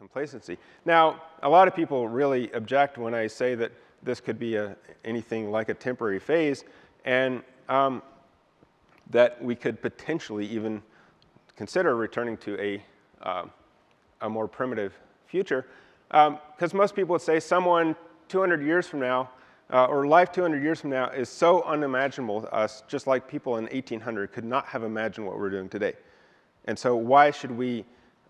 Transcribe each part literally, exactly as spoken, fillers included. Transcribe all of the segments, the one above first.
complacency. Now, a lot of people really object when I say that this could be a, anything like a temporary phase, and um, that we could potentially even consider returning to a, uh, a more primitive future. Because um, most people would say someone two hundred years from now, uh, or life two hundred years from now, is so unimaginable to us, just like people in eighteen hundred could not have imagined what we're doing today. And so why should we,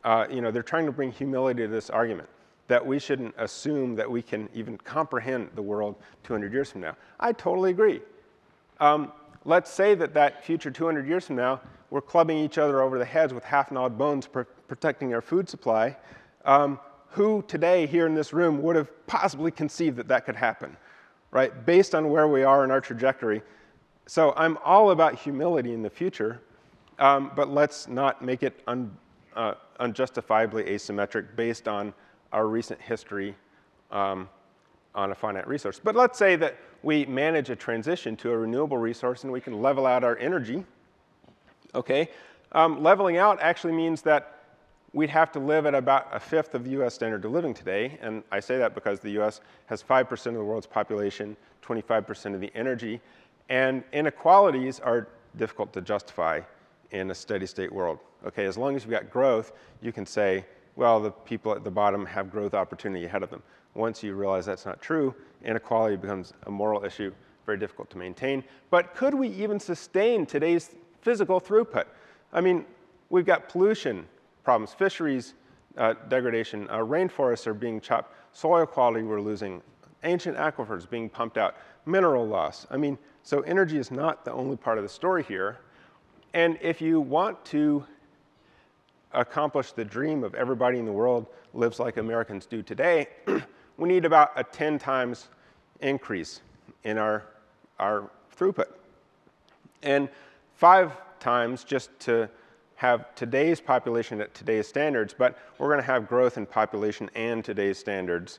uh, you know, they're trying to bring humility to this argument, that we shouldn't assume that we can even comprehend the world two hundred years from now. I totally agree. Um, let's say that that future two hundred years from now, we're clubbing each other over the heads with half-gnawed bones, pr protecting our food supply. Um, Who today here in this room would have possibly conceived that that could happen, right? Based on where we are in our trajectory. So I'm all about humility in the future, um, but let's not make it un, uh, unjustifiably asymmetric based on our recent history um, on a finite resource. But let's say that we manage a transition to a renewable resource and we can level out our energy, okay? Um, leveling out actually means that we'd have to live at about a fifth of the U S standard of living today. And I say that because the U S has five percent of the world's population, twenty-five percent of the energy, and inequalities are difficult to justify in a steady state world. Okay, as long as you've got growth, you can say, well, the people at the bottom have growth opportunity ahead of them. Once you realize that's not true, inequality becomes a moral issue, very difficult to maintain. But could we even sustain today's physical throughput? I mean, we've got pollution problems, fisheries uh, degradation, uh, rainforests are being chopped, soil quality we're losing, ancient aquifers being pumped out, mineral loss. I mean, so energy is not the only part of the story here. And if you want to accomplish the dream of everybody in the world lives like Americans do today, we need about a ten times increase in our, our throughput. And five times just to have today's population at today's standards, but we're going to have growth in population and today's standards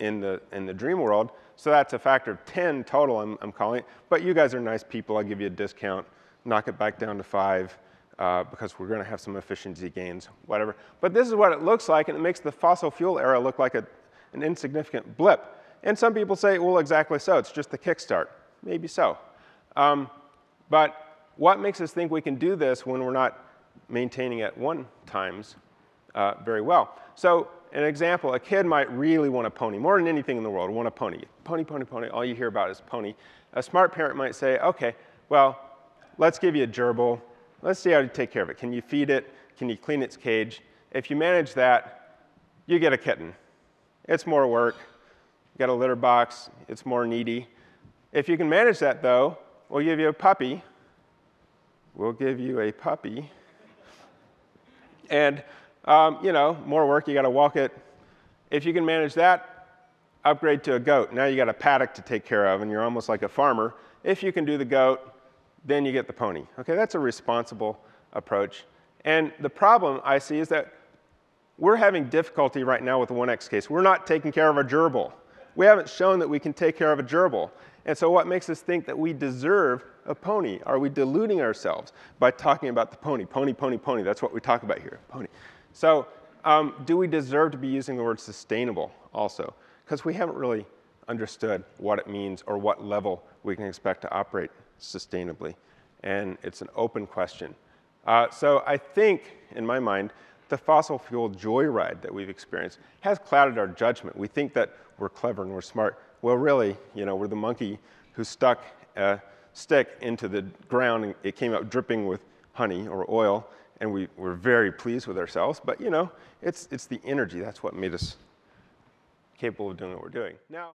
in the, in the dream world. So that's a factor of ten total, I'm, I'm calling it. But you guys are nice people. I'll give you a discount, knock it back down to five, uh, because we're going to have some efficiency gains, whatever. But this is what it looks like, and it makes the fossil fuel era look like a, an insignificant blip. And some people say, well, exactly so. It's just the kickstart. Maybe so. Um, but what makes us think we can do this when we're not maintaining at one times uh, very well? So an example, a kid might really want a pony, more than anything in the world, want a pony. Pony, pony, pony, all you hear about is pony. A smart parent might say, okay, well, let's give you a gerbil. Let's see how you take care of it. Can you feed it? Can you clean its cage? If you manage that, you get a kitten. It's more work. You got a litter box. It's more needy. If you can manage that, though, we'll give you a puppy. We'll give you a puppy. And, um, you know, more work, you got to walk it. If you can manage that, upgrade to a goat. Now you got a paddock to take care of, and you're almost like a farmer. If you can do the goat, then you get the pony. Okay, that's a responsible approach. And the problem I see is that we're having difficulty right now with the one X case. We're not taking care of a gerbil. We haven't shown that we can take care of a gerbil. And so what makes us think that we deserve a pony? Are we deluding ourselves by talking about the pony? Pony, pony, pony. That's what we talk about here, pony. So um, do we deserve to be using the word sustainable also? Because we haven't really understood what it means or what level we can expect to operate sustainably. And it's an open question. Uh, so I think, in my mind, the fossil fuel joyride that we've experienced has clouded our judgment. We think that we're clever and we're smart. Well, really, you know, we're the monkey who stuck a stick into the ground and it came out dripping with honey or oil, and we were very pleased with ourselves. But, you know, it's, it's the energy. That's what made us capable of doing what we're doing. Now.